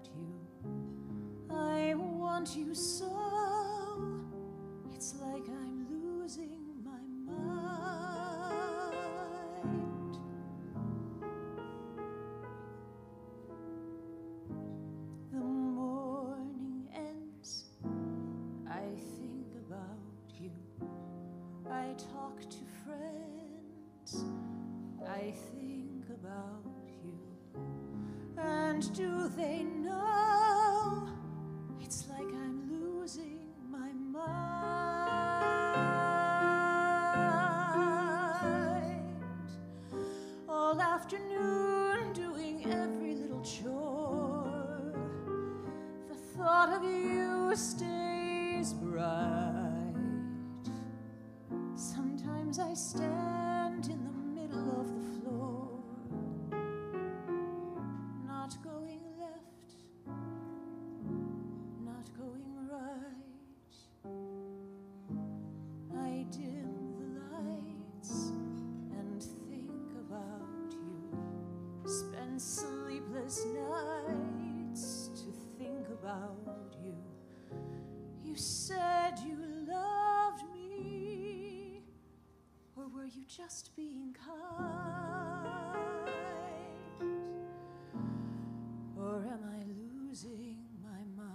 accept you. I want you so. It's like I'm losing my mind. The morning ends, I think about you. I talk to friends, I think about you. And do they know? It's like I'm losing my mind. All afternoon doing every little chore. The thought of you stays bright. Sometimes I stand in the middle of the floor, not going left, not going right. I dim the lights and think about you. Spend sleepless nights to think about you. You said you loved me, or were you just being kind? Or am I losing my mind?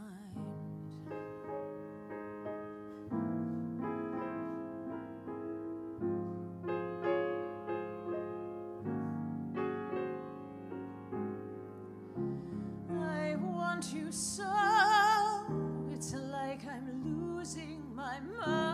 I want you so, it's like I'm losing my mind.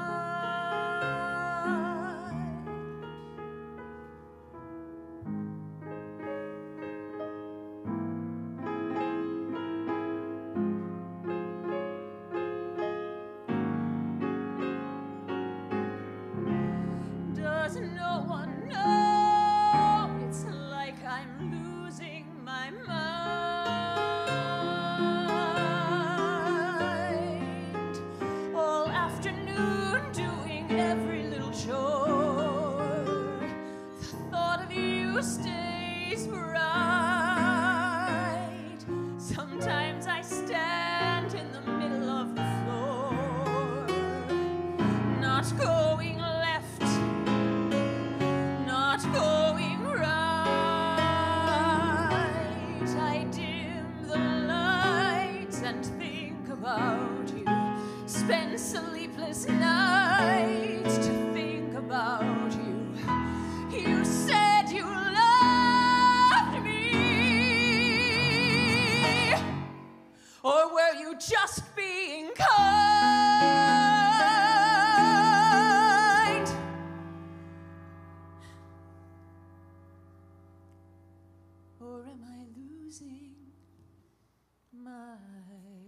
No one knows, it's like I'm losing my mind. All afternoon doing every little chore. The thought of you stays bright. Sometimes I stand in the middle of the floor, not going left, not going right. I dim the lights and think about you. Spend sleepless nights to think about you. You said you loved me, or were you just being kind? Or am I losing my